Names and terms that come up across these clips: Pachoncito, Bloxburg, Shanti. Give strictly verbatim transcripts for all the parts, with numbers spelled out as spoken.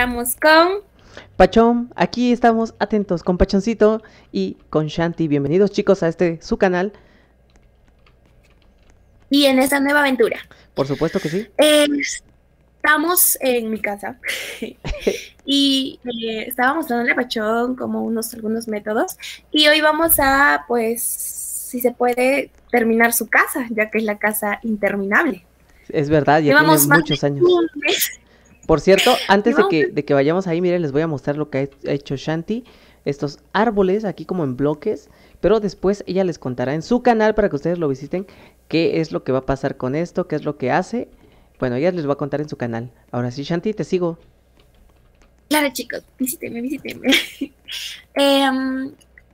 encontramos con... Pachón, aquí estamos atentos con Pachoncito y con Shanti. Bienvenidos chicos a este, su canal. Y en esta nueva aventura. Por supuesto que sí. Eh, estamos en mi casa y eh, estaba mostrándole a Pachón como unos, algunos métodos. Y hoy vamos a, pues, si se puede, terminar su casa, ya que es la casa interminable. Es verdad, ya llevamos tiene muchos años. Por cierto, antes de que, de que vayamos ahí, miren, les voy a mostrar lo que ha hecho Shanti. Estos árboles aquí como en bloques, pero después ella les contará en su canal para que ustedes lo visiten, qué es lo que va a pasar con esto, qué es lo que hace. Bueno, ella les va a contar en su canal. Ahora sí, Shanti, te sigo. Claro, chicos, visítenme, visítenme. eh,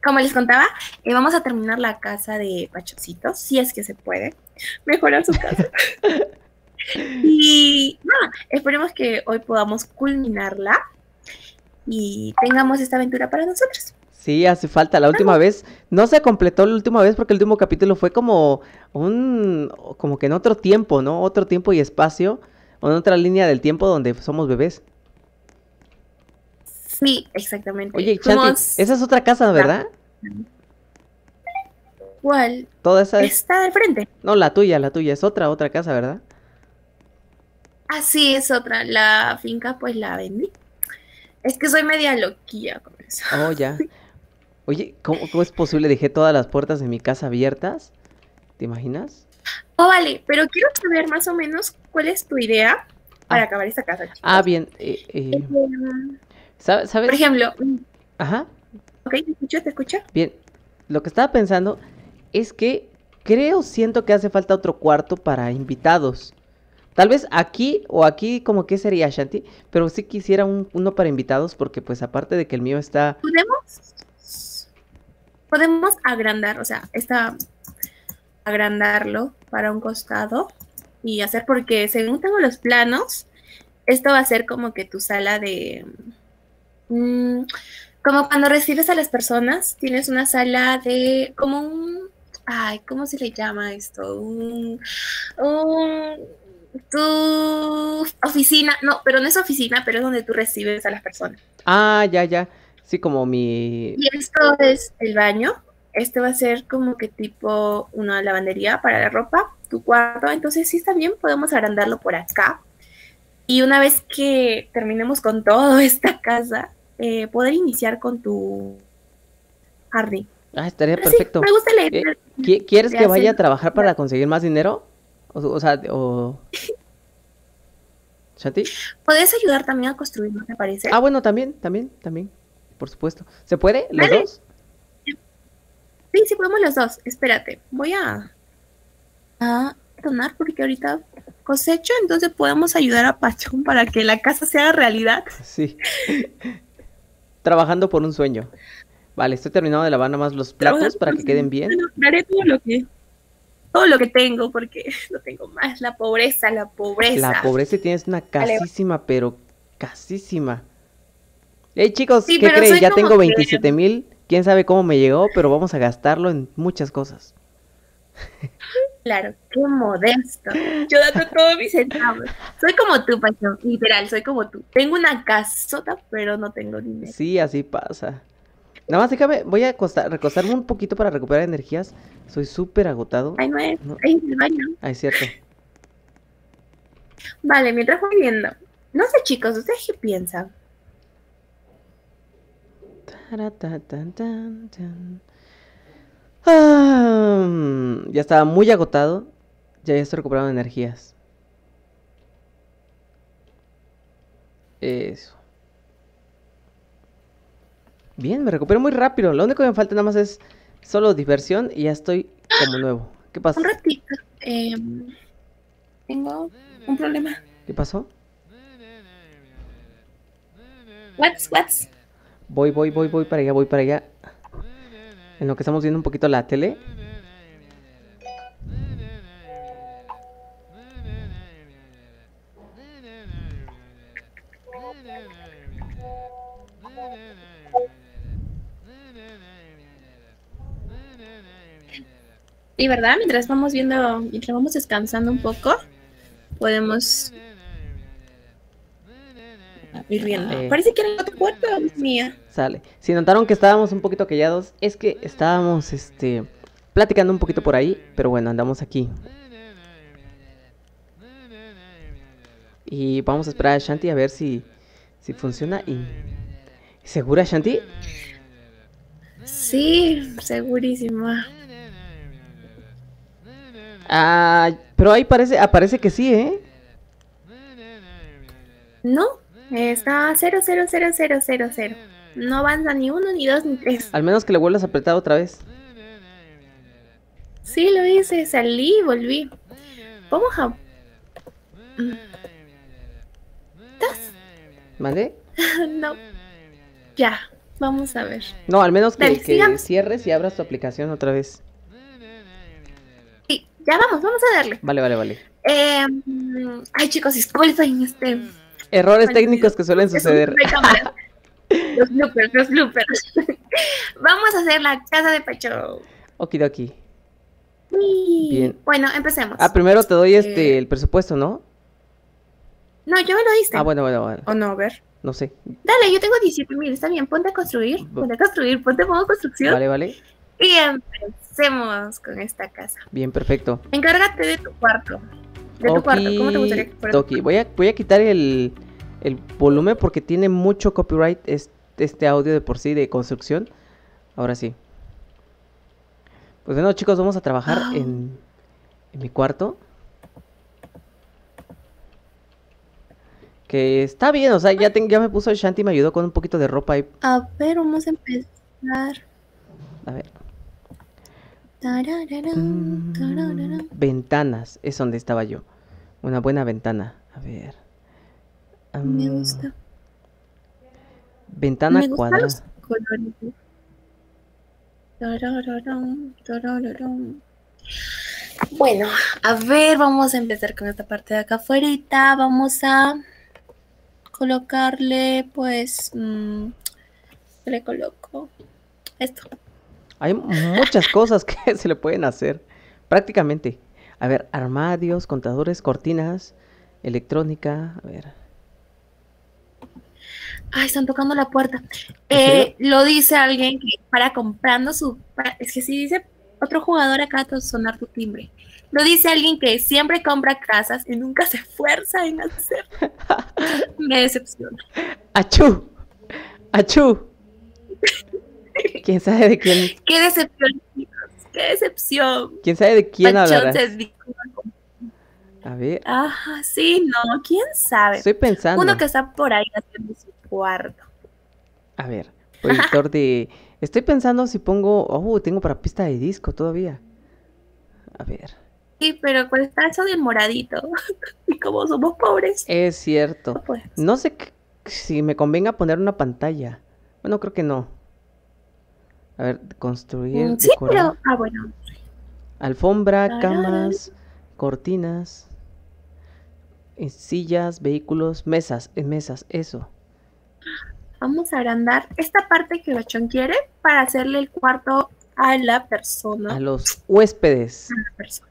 como les contaba, eh, vamos a terminar la casa de Pachoncito, si es que se puede mejorar su casa. Y nada, esperemos que hoy podamos culminarla y tengamos esta aventura para nosotros. Sí, hace falta. La última vez no se completó, la última vez, porque el último capítulo fue como un, como que en otro tiempo, ¿no? Otro tiempo y espacio, o en otra línea del tiempo donde somos bebés. Sí, exactamente. Oye, Shanti, Fuimos... esa es otra casa, ¿verdad? No. ¿Cuál? Toda esa es... está del frente. No, la tuya, la tuya es otra, otra casa, ¿verdad? Ah, sí, es otra. La finca, pues, la vendí. Es que soy media loquilla con eso. Oh, ya. Oye, ¿cómo, cómo es posible? Dejé todas las puertas de mi casa abiertas. ¿Te imaginas? Oh, vale, pero quiero saber más o menos cuál es tu idea para ah. acabar esta casa, chicos. Ah, bien. Eh, eh. Eh, ¿Sabes? Por ejemplo. Ajá. Ok, ¿te escucho? ¿Te escucho? Bien. Lo que estaba pensando es que creo, siento que hace falta otro cuarto para invitados. Tal vez aquí o aquí, como que sería, Shanti, pero sí quisiera un, uno para invitados, porque pues aparte de que el mío está... Podemos, podemos agrandar, o sea, está agrandarlo para un costado y hacer, porque según tengo los planos, esto va a ser como que tu sala de... Mmm, como cuando recibes a las personas, tienes una sala de... como un... Ay, ¿cómo se le llama esto? Un... un tu oficina, no, pero no es oficina, pero es donde tú recibes a las personas. Ah, ya, ya, sí, como mi... Y esto es el baño, este va a ser como que tipo una lavandería para la ropa, tu cuarto, entonces sí, también podemos agrandarlo por acá. Y una vez que terminemos con toda esta casa, eh, poder iniciar con tu jardín. Ah, estaría pero perfecto. Sí, me gusta leer. Eh, ¿Quieres que vaya a trabajar para conseguir más dinero? O, o sea, o... ¿Shanti? ¿Podés ayudar también a construir, me parece? Ah, bueno, también, también, también, por supuesto. ¿Se puede? ¿Los ¿Vale? dos? Sí, sí podemos los dos. Espérate, voy a... a donar porque ahorita cosecho, entonces podemos ayudar a Pachón para que la casa se haga realidad. Sí. Trabajando por un sueño. Vale, estoy terminando de lavar nada más los platos Trabajar para que queden bien. Bueno, daré todo lo que... todo lo que tengo, porque no tengo más. La pobreza, la pobreza. La pobreza, y tienes una casísima, vale. pero casísima. Hey, chicos, sí, ¿qué creen? Ya tengo veintisiete mil. Quién sabe cómo me llegó, pero vamos a gastarlo en muchas cosas. Claro, qué modesto. Yo dando todos mis centavos. Soy como tú, Pachón. Literal, soy como tú. Tengo una casota, pero no tengo dinero. Sí, así pasa. Nada más déjame, voy a acostar, recostarme un poquito para recuperar energías. Soy súper agotado. Ay, no es, no. Ahí en el baño. Ay, cierto. Vale, mientras voy viendo. No sé, chicos, ¿ustedes qué piensan? Ah, ya estaba muy agotado. Ya estoy recuperando energías. Eso. Bien, me recupero muy rápido. Lo único que me falta nada más es solo diversión y ya estoy como nuevo. ¿Qué pasó? Un ratito. Eh, tengo un problema. ¿Qué pasó? What's, what's? Voy, voy, voy, voy para allá, voy para allá. En lo que estamos viendo un poquito la tele. Y verdad, mientras vamos viendo, mientras vamos descansando un poco, podemos... A ver. y riendo. Eh, Parece que era la otra puerta, mía. Sale. Si notaron que estábamos un poquito callados, es que estábamos este platicando un poquito por ahí, pero bueno, andamos aquí. Y vamos a esperar a Shanti a ver si, si funciona. Y ¿segura, Shanti? Sí, segurísima. Ah, pero ahí parece, aparece que sí, ¿eh? No, está cero, cero, cero, cero, cero, cero. No avanza ni uno, ni dos, ni tres. Al menos que le vuelvas a apretar otra vez. Sí, lo hice, salí y volví. Vamos a... ¿Estás? ¿Vale? No. Ya, vamos a ver. No, al menos que, Dale, que cierres y abras tu aplicación otra vez. Ya vamos, vamos a darle. Vale, vale, vale. Eh, ay, chicos, disculpen este... Errores técnicos que suelen suceder. Los bloopers, los bloopers. Vamos a hacer la casa de Pacho. Okidoki. Sí. Bien. Bueno, empecemos. Ah, primero te doy este eh... el presupuesto, ¿no? No, yo me lo diste. Ah, bueno, bueno, bueno. O no, a ver. No sé. Dale, yo tengo diecisiete mil, está bien. Ponte a construir, ponte a construir, ponte a modo construcción. Vale, vale. Y empecemos con esta casa. Bien, perfecto. Encárgate de tu cuarto. De tu cuarto, ¿cómo te gustaría que fuera? Voy a, voy a quitar el, el volumen porque tiene mucho copyright este, este audio de por sí de construcción. Ahora sí. Pues bueno, chicos, vamos a trabajar oh. en, en mi cuarto. Que está bien, o sea, ya, te, ya me puso Shanti y me ayudó con un poquito de ropa. Y... A ver, vamos a empezar. A ver. Tarararán, tarararán. Ventanas, es donde estaba yo. Una buena ventana. A ver. Um, Me gusta. Ventana Me cuadrada. Los colores. Tarararán, tarararán. Bueno, a ver, vamos a empezar con esta parte de acá afuera. Vamos a colocarle, pues, mmm, le coloco esto. Hay muchas cosas que se le pueden hacer, prácticamente. A ver, armarios, contadores, cortinas, electrónica, a ver. Ay, están tocando la puerta. Eh, lo dice alguien que para comprando su... Para, es que si dice otro jugador acá, te va a sonar tu timbre. Lo dice alguien que siempre compra casas y nunca se esfuerza en hacer. Me decepciona. ¡Achú! ¡Achú! ¿Quién sabe de quién? ¡Qué decepción, chicos! ¡Qué decepción! ¿Quién sabe de quién hablará? A ver. Ajá, sí, no, ¿quién sabe? Estoy pensando. Uno que está por ahí haciendo su cuarto. A ver, proyector de... Estoy pensando si pongo... Oh, tengo para pista de disco todavía. A ver. Sí, pero pues está eso de moradito. Y como somos pobres. Es cierto. No, pues. No sé si me convenga poner una pantalla. Bueno, creo que no. A ver, construir, sí, decorar. Pero... Ah, bueno. Alfombra, Tarán. Camas, cortinas, sillas, vehículos, mesas, mesas, eso. Vamos a agrandar esta parte que Bachón quiere para hacerle el cuarto a la persona. A los huéspedes. A la persona.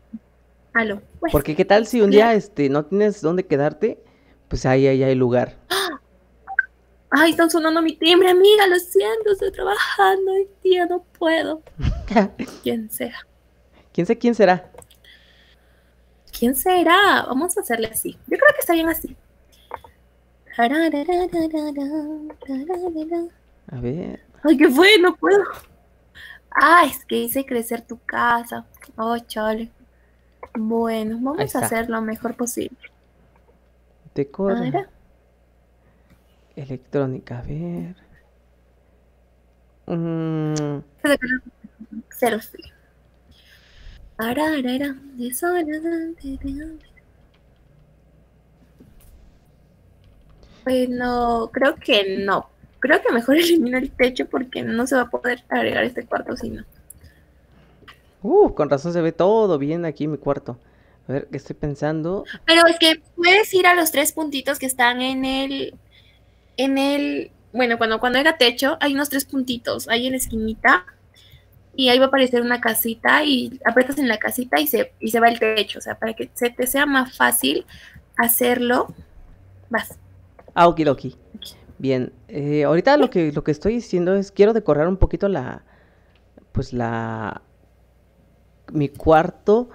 A los huéspedes. Porque qué tal si un día este no tienes dónde quedarte, pues ahí, ahí hay lugar. ¡Ah! Ay, están sonando mi timbre, amiga, lo siento, estoy trabajando hoy día, no puedo. ¿Quién será? ¿Quién sé quién será? ¿Quién será? Vamos a hacerle así. Yo creo que está bien así. A ver. Ay, qué fue, no puedo. Ah, es que hice crecer tu casa. Oh, chale. Bueno, vamos a hacer lo mejor posible. Decora. Electrónica, a ver. Mm. Cero frío. Bueno, creo que no. Creo que mejor elimino el techo porque no se va a poder agregar este cuarto si no. Uh, con razón se ve todo bien aquí en mi cuarto. A ver, ¿qué estoy pensando? Pero es que puedes ir a los tres puntitos que están en el... En el, bueno, cuando, cuando haga techo, hay unos tres puntitos, ahí en la esquinita, y ahí va a aparecer una casita, y aprietas en la casita y se, y se va el techo, o sea, para que se te sea más fácil hacerlo, vas. Ah, okidoki. Bien, eh, ahorita lo que, lo que estoy diciendo es, quiero decorar un poquito la, pues la, mi cuarto,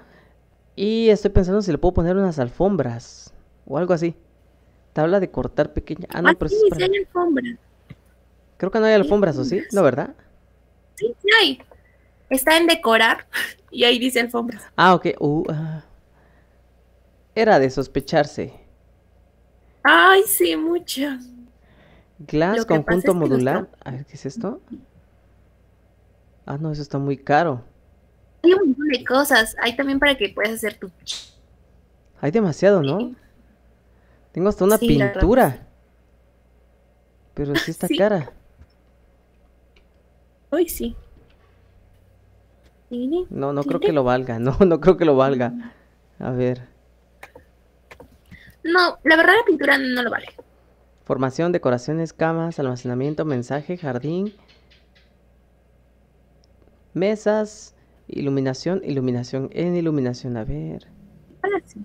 y estoy pensando si le puedo poner unas alfombras o algo así. Tabla de cortar pequeña. Ah, no, ah, pero sí, es para... hay alfombras. Creo que no hay alfombras, ¿o sí? ¿No, verdad? Sí, sí hay. Está en decorar y ahí dice alfombras. Ah, ok. Uh, uh. Era de sospecharse. Ay, sí, muchas. Glass, conjunto modular. A ver, ¿qué es esto? Ah, no, eso está muy caro. Hay un montón de cosas. Hay también para que puedas hacer tu... Hay demasiado, ¿no? Tengo hasta una pintura. Pero sí está cara. Uy, sí. No, no creo que lo valga. No, no creo que lo valga. A ver. No, la verdad la pintura no lo vale. Formación, decoraciones, camas, almacenamiento, mensaje, jardín, mesas, iluminación, iluminación en iluminación, a ver. Ahora sí.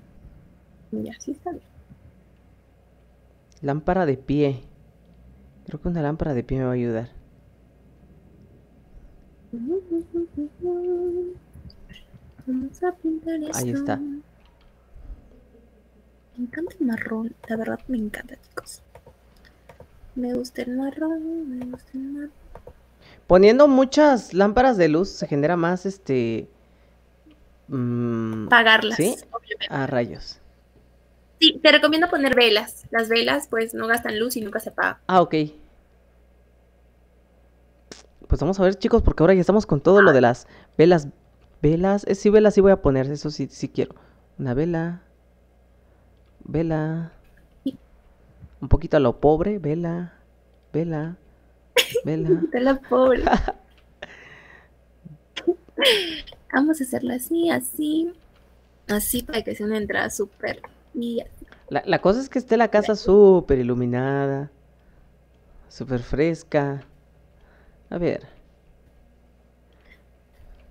Ya, sí está bien. Lámpara de pie. Creo que una lámpara de pie me va a ayudar. Vamos a pintar esto. Ahí está. Me encanta el marrón, la verdad me encanta, chicos. Me gusta el marrón, me gusta el marrón. Poniendo muchas lámparas de luz se genera más, este... Mmm, pagarlas, ¿sí? Obviamente. A rayos. Sí, te recomiendo poner velas. Las velas, pues, no gastan luz y nunca se apagan. Ah, ok. Pues vamos a ver, chicos, porque ahora ya estamos con todo ah. lo de las velas. Velas, eh, sí, velas sí voy a poner, eso sí, sí quiero. Una vela. Vela. Un poquito a lo pobre, vela, vela, vela. A lo pobre. Vamos a hacerlo así, así, así para que sea una entrada súper. La, la cosa es que esté la casa súper iluminada, súper fresca. A ver.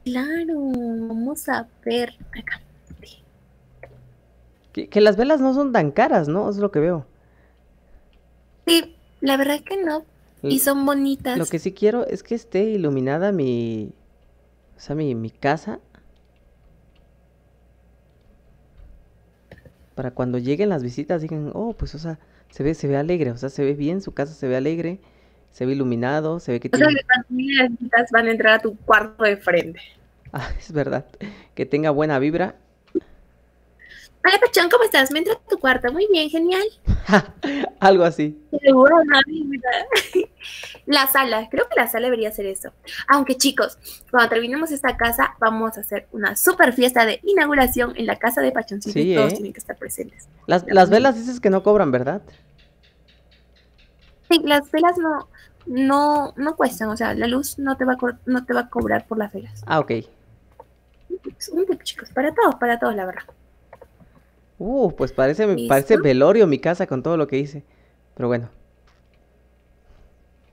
Claro, vamos a ver acá. Que, que las velas no son tan caras, ¿no? Es lo que veo. Sí, la verdad es que no. Y son bonitas. Lo que sí quiero es que esté iluminada mi... O sea, mi, mi casa. Para cuando lleguen las visitas digan, oh, pues, o sea, se ve, se ve alegre. O sea, se ve bien, su casa se ve alegre. Se ve iluminado, se ve que o tiene... O sea, que las visitas van a entrar a tu cuarto de frente. Ah, es verdad. Que tenga buena vibra. Hola, Pachón, ¿cómo estás? Me entra a tu cuarto. Muy bien, genial. Algo así. Seguro, la sala, creo que la sala debería ser eso. Aunque, chicos, cuando terminemos esta casa, vamos a hacer una super fiesta de inauguración en la casa de Pachoncito. Sí, y todos eh. tienen que estar presentes. Las, las velas dices que no cobran, ¿verdad? Sí, las velas no, no, no cuestan. O sea, la luz no te va a co no te va a cobrar por las velas. Ah, ok. Un poco, chicos, para todos, para todos, la verdad. Uh, pues parece, me parece velorio mi casa con todo lo que hice, pero bueno.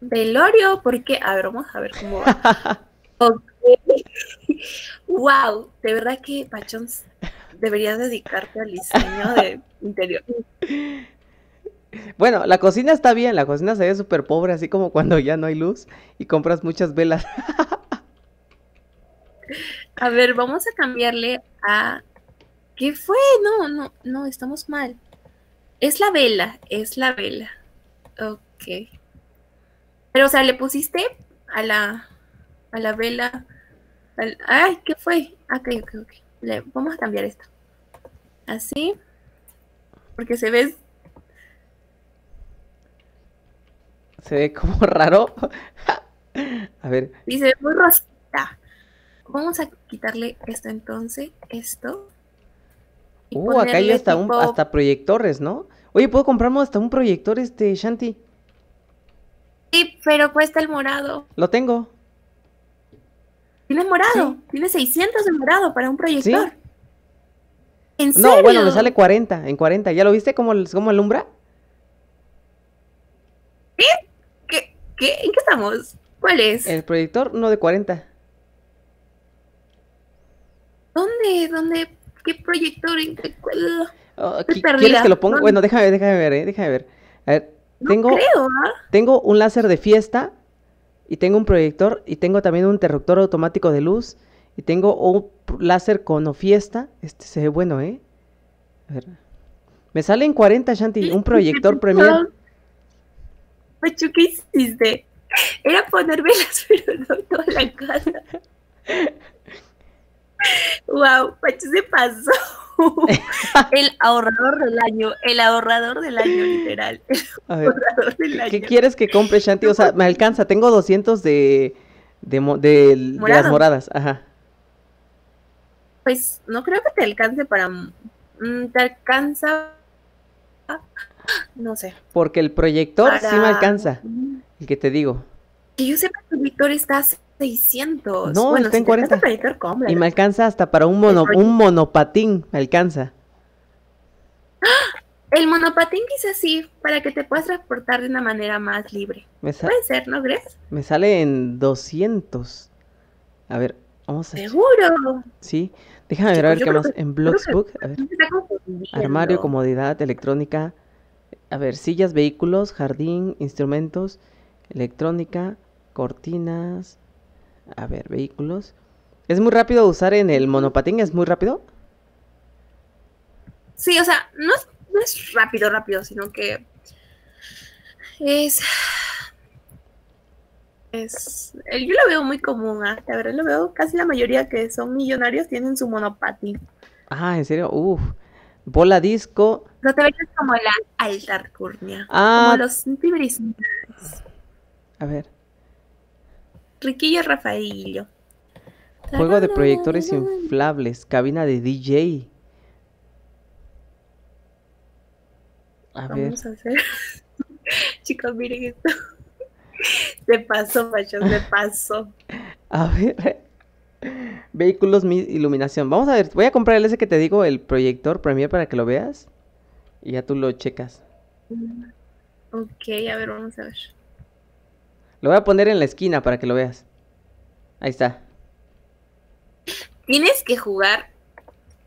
Velorio, porque a ver, vamos a ver cómo va. Okay. Wow, de verdad que Pachón, deberías dedicarte al diseño de interior. Bueno, la cocina está bien, la cocina se ve súper pobre, así como cuando ya no hay luz y compras muchas velas. A ver, vamos a cambiarle a... ¿Qué fue? No, no, no, estamos mal. Es la vela, es la vela. Ok. Pero, o sea, le pusiste a la, a la vela. Al, ay, ¿qué fue? Ok, ok, ok. Le, vamos a cambiar esto. Así. Porque se ve... Se ve como raro. A ver. Y se ve muy rosita. Vamos a quitarle esto entonces, esto. Uh, acá hay hasta tipo... un, hasta proyectores, ¿no? Oye, ¿puedo comprarme hasta un proyector, este, Shanti? Sí, pero cuesta el morado. Lo tengo. ¿Tienes morado? Sí. Tienes seiscientos de morado para un proyector. ¿Sí? ¿En serio? No, bueno, me sale cuarenta, en cuarenta. ¿Ya lo viste cómo, cómo alumbra? ¿Qué? ¿Qué? ¿Qué? ¿En qué estamos? ¿Cuál es? El proyector, uno de cuarenta. ¿Dónde? ¿Dónde? ¿Qué proyector? ¿En qué? Oh, ¿quieres que lo ponga? ¿Dónde? Bueno, déjame, déjame ver, eh, déjame ver. A ver, No tengo, creo, ¿eh? Tengo un láser de fiesta y tengo un proyector y tengo también un interruptor automático de luz y tengo un láser cono fiesta. Este se ve bueno, ¿eh? A ver. Me salen cuarenta, Shanti, un proyector Premier. Pacho, ¿qué hiciste? Era ponérmelas, pero no toda la casa. Wow, Pacho se pasó. El ahorrador del año, el ahorrador del año, literal. El a ver, ahorrador del año. ¿Qué quieres que compre, Shanti? O sea, me alcanza, tengo doscientos de, de, de, de las moradas. Ajá. Pues no creo que te alcance para... Te alcanza... No sé. Porque el proyector para... sí me alcanza, el que te digo. Que yo sepa que el proyector está a seiscientos. No, bueno, está en si cuarenta. Proyector, y me alcanza hasta para un, mono, un monopatín, me alcanza. El monopatín quizás sí, para que te puedas transportar de una manera más libre. Puede ser, ¿no crees? Me sale en doscientos. A ver, vamos a... ¿Seguro? Sí. Déjame ver, a ver qué más, en Bloxburg, a ver, armario, comodidad, electrónica, a ver, sillas, vehículos, jardín, instrumentos, electrónica, cortinas, a ver, vehículos. ¿Es muy rápido usar en el monopatín? ¿Es muy rápido? Sí, o sea, no es, no es rápido, rápido, sino que es... Es, yo lo veo muy común, ¿eh? La verdad lo veo, casi la mayoría que son millonarios tienen su monopatín. Ah, ¿en serio? Uf, bola disco. No te veas como la altarcurnia, ah, como los tiberistas. A ver. Riquillo Rafaelillo. Juego de proyectores inflables, cabina de D J. A ver. Vamos a hacer. Chicos, miren esto. Se pasó, Pachón, se pasó. A ver. Vehículos, mi iluminación. Vamos a ver, voy a comprar el ese que te digo, el proyector Premier, para que lo veas. Y ya tú lo checas. Ok, a ver, vamos a ver. Lo voy a poner en la esquina para que lo veas. Ahí está. Tienes que jugar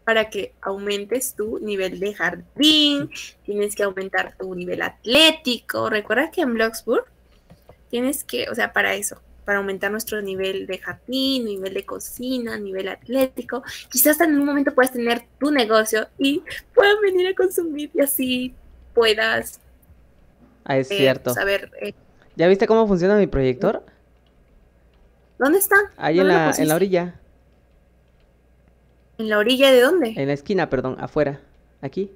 para que aumentes tu nivel de jardín. Tienes que aumentar tu nivel atlético. ¿Recuerdas que en Bloxburg? Tienes que, o sea, para eso, para aumentar nuestro nivel de jardín, nivel de cocina, nivel atlético. Quizás en un momento puedas tener tu negocio y puedan venir a consumir y así puedas... Ah, es eh, cierto. Saber, eh, ¿ya viste cómo funciona mi proyector? ¿Dónde está? Ahí ¿Dónde en, la, en la orilla. ¿En la orilla de dónde? En la esquina, perdón, afuera. Aquí.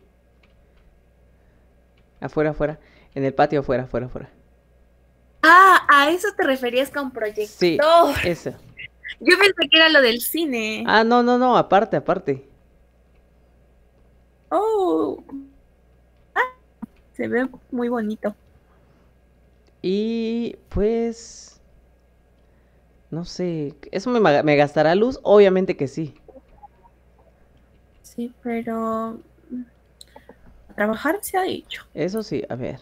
Afuera, afuera. En el patio, afuera, afuera, afuera. Ah, a eso te referías con proyector. Sí, eso. Yo pensé que era lo del cine. Ah, no, no, no, aparte, aparte. Oh. Ah, se ve muy bonito. Y pues... No sé, ¿eso me, me gastará luz? Obviamente que sí. Sí, pero... Trabajar se ha dicho. Eso sí, a ver.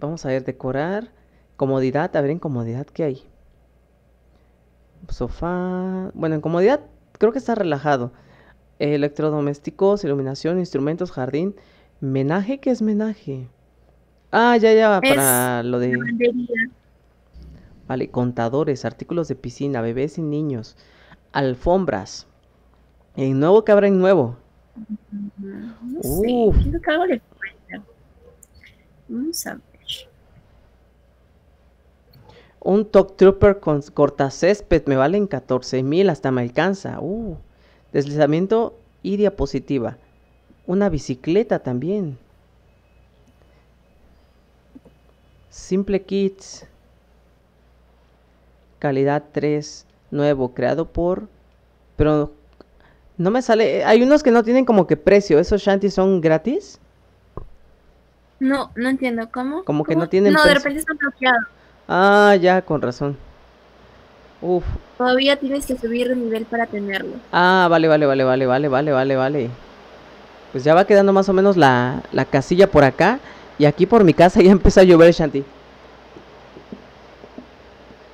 Vamos a ver, decorar, comodidad, a ver en comodidad, ¿qué hay? Sofá, bueno, en comodidad creo que está relajado. Eh, electrodomésticos, iluminación, instrumentos, jardín, menaje, ¿qué es menaje? Ah, ya, ya, para es lo de... Lavandería. Vale, contadores, artículos de piscina, bebés y niños, alfombras. En nuevo que habrá en nuevo. No, no uh. sé, creo que algo le falta. Vamos a ver. Un Top Trooper con cortacésped me valen catorce mil, hasta me alcanza. Uh, deslizamiento y diapositiva. Una bicicleta también. Simple Kits. Calidad tres, nuevo, creado por... Pero no me sale... Hay unos que no tienen como que precio. ¿Esos Shanti son gratis? No, no entiendo. ¿Cómo? Como que no tienen... No, de repente están bloqueados. Ah, ya, con razón. Uf. Todavía tienes que subir de nivel para tenerlo. Ah, vale, vale, vale, vale, vale, vale, vale, vale. Pues ya va quedando más o menos la, la casilla por acá. Y aquí por mi casa ya empieza a llover, Shanti.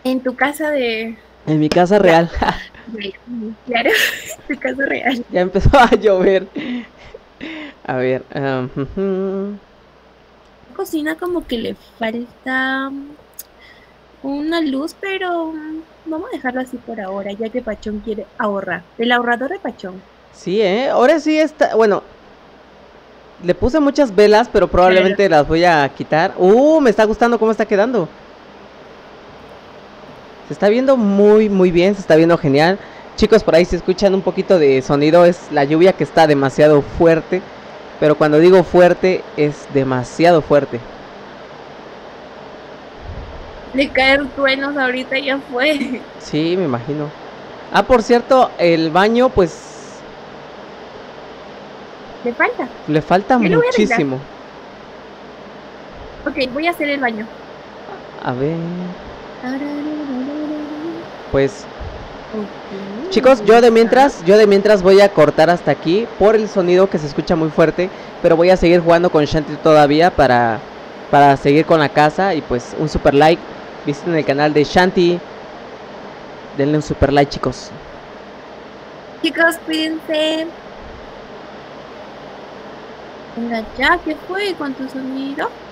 ¿En tu casa de...? En mi casa real. Claro, en tu casa real. Ya empezó a llover. A ver. Um, cocina como que le falta una luz, pero vamos a dejarlo así por ahora, ya que Pachón quiere ahorrar. El ahorrador de Pachón. Sí, ¿eh? Ahora sí está... Bueno, le puse muchas velas, pero probablemente claro. Las voy a quitar. ¡Uh! Me está gustando cómo está quedando. Se está viendo muy, muy bien. Se está viendo genial. Chicos, por ahí se escuchan un poquito de sonido. Es la lluvia que está demasiado fuerte. Pero cuando digo fuerte, es demasiado fuerte. De caer truenos ahorita ya fue. Sí, me imagino. Ah, por cierto, el baño, pues... Le falta. Le falta muchísimo. Voy ok, voy a hacer el baño. A ver... Pues... Okay. Chicos, yo de mientras, yo de mientras voy a cortar hasta aquí por el sonido que se escucha muy fuerte, pero voy a seguir jugando con Shanti todavía para, para seguir con la casa. Y pues un super like, visiten el canal de Shanti, denle un super like, chicos. Chicos, cuídense. Venga ya, ¿qué fue con tu sonido?